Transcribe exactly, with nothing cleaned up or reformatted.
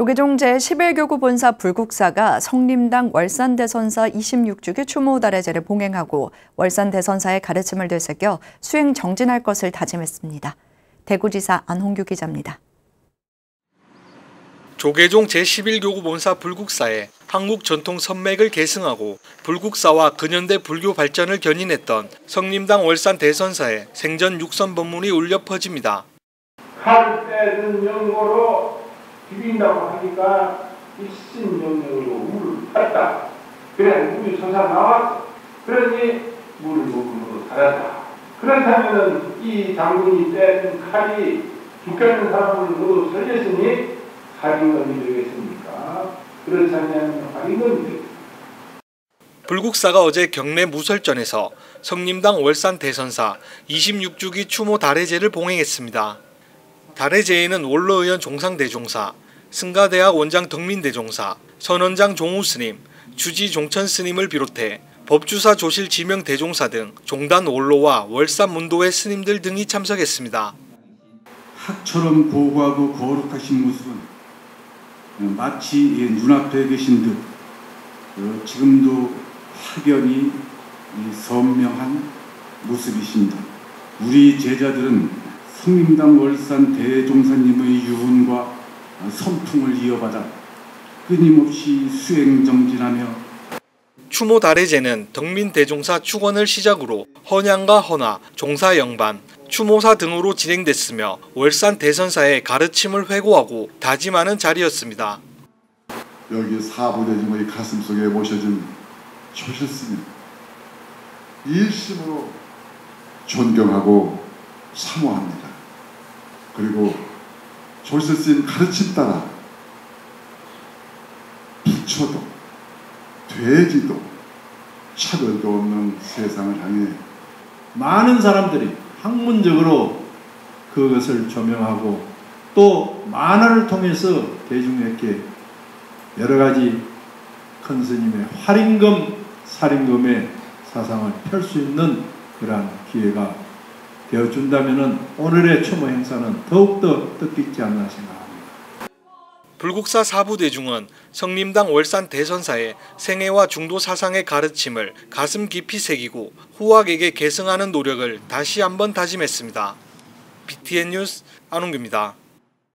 조계종 제십일 교구 본사 불국사가 성림당 월산대선사 이십육 주기 추모달해제를 봉행하고 월산대선사의 가르침을 되새겨 수행 정진할 것을 다짐했습니다. 대구지사 안홍규 기자입니다. 조계종 제십일 교구 본사 불국사에 한국 전통 선맥을 계승하고 불국사와 근현대 불교 발전을 견인했던 성림당 월산대선사의 생전 육선 법문이 울려 퍼집니다. 칼 빼는 연고로 비빈다고 하니까 일신정령으로 물을 탔다. 그래 물이 솟아 나왔어. 그러니 물을 먹음으로 살았다. 그렇다면 이 장군이 뺀 칼이 죽겠는 사람을 모두 살렸으니 살인범이 되겠습니까? 그렇지 않냐면 살인범이 되겠습니까? 불국사가 어제 경내 무설전에서 성림당 월산대선사 이십육 주기 추모 달해제를 봉행했습니다. 달해제에는 원로의원 종상대종사, 승가대학 원장 덕민대종사, 선원장 종우 스님, 주지 종천 스님을 비롯해 법주사 조실 지명 대종사 등 종단 원로와 월산문도회 스님들 등이 참석했습니다. 학처럼 고고하고 거룩하신 모습은 마치 눈앞에 계신 듯 지금도 확연히 선명한 모습이십니다. 우리 제자들은 성림당 월산 대종사님의 유훈과 선풍을 이어받아 끊임없이 수행정진하며 추모 달해제는 덕민대종사 축원을 시작으로 헌양과 헌화, 종사영반, 추모사 등으로 진행됐으며 월산대선사의 가르침을 회고하고 다짐하는 자리였습니다. 여기 사부대중의 가슴속에 모셔진 초실스님 일심으로 존경하고 사모합니다. 그리고 조실 스님 가르침 따라 부처도 돼지도 차별도 없는 세상을 향해 많은 사람들이 학문적으로 그것을 조명하고 또 만화를 통해서 대중에게 여러 가지 큰 스님의 활인금, 살인금의 사상을 펼 수 있는 그러한 기회가 되어준다면 오늘의 추모 행사는 더욱더 뜻깊지 않나 생각합니다. 불국사 사부대중은 성림당 월산대선사의 생애와 중도 사상의 가르침을 가슴 깊이 새기고 후학에게 계승하는 노력을 다시 한번 다짐했습니다. 비티엔 뉴스 안홍규입니다.